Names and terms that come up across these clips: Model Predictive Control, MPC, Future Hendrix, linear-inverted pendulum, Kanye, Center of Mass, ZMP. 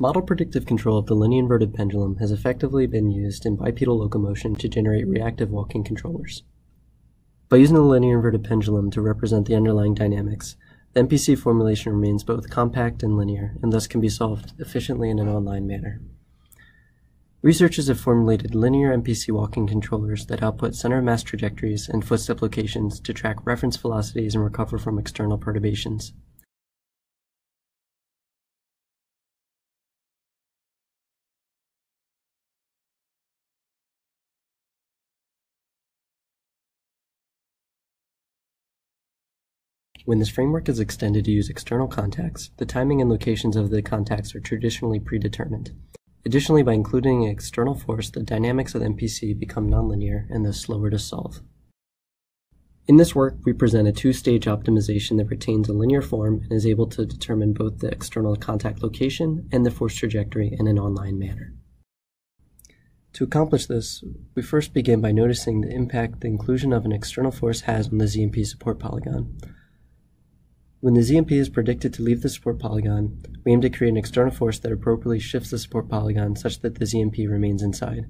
Model predictive control of the linear-inverted pendulum has effectively been used in bipedal locomotion to generate reactive walking controllers. By using the linear-inverted pendulum to represent the underlying dynamics, the MPC formulation remains both compact and linear, and thus can be solved efficiently in an online manner. Researchers have formulated linear MPC walking controllers that output center of mass trajectories and footstep locations to track reference velocities and recover from external perturbations. When this framework is extended to use external contacts, the timing and locations of the contacts are traditionally predetermined. Additionally, by including an external force, the dynamics of the MPC become nonlinear and thus slower to solve. In this work, we present a two-stage optimization that retains a linear form and is able to determine both the external contact location and the force trajectory in an online manner. To accomplish this, we first begin by noticing the impact the inclusion of an external force has on the ZMP support polygon. When the ZMP is predicted to leave the support polygon, we aim to create an external force that appropriately shifts the support polygon such that the ZMP remains inside.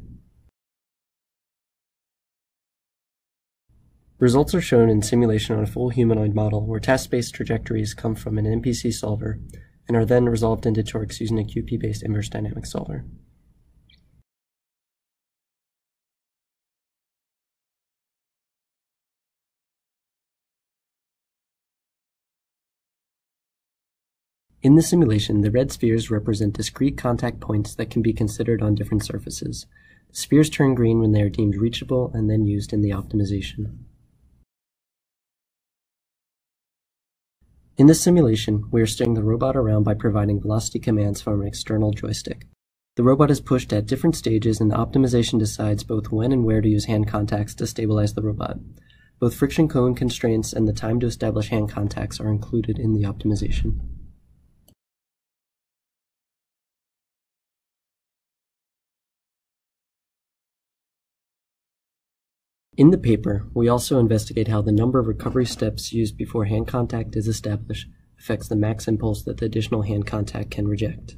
Results are shown in simulation on a full humanoid model where task-based trajectories come from an MPC solver and are then resolved into torques using a QP-based inverse dynamic solver. In the simulation, the red spheres represent discrete contact points that can be considered on different surfaces. The spheres turn green when they are deemed reachable and then used in the optimization. In this simulation, we are steering the robot around by providing velocity commands from an external joystick. The robot is pushed at different stages and the optimization decides both when and where to use hand contacts to stabilize the robot. Both friction cone constraints and the time to establish hand contacts are included in the optimization. In the paper, we also investigate how the number of recovery steps used before hand contact is established affects the max impulse that the additional hand contact can reject.